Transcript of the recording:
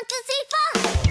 fantasy fun.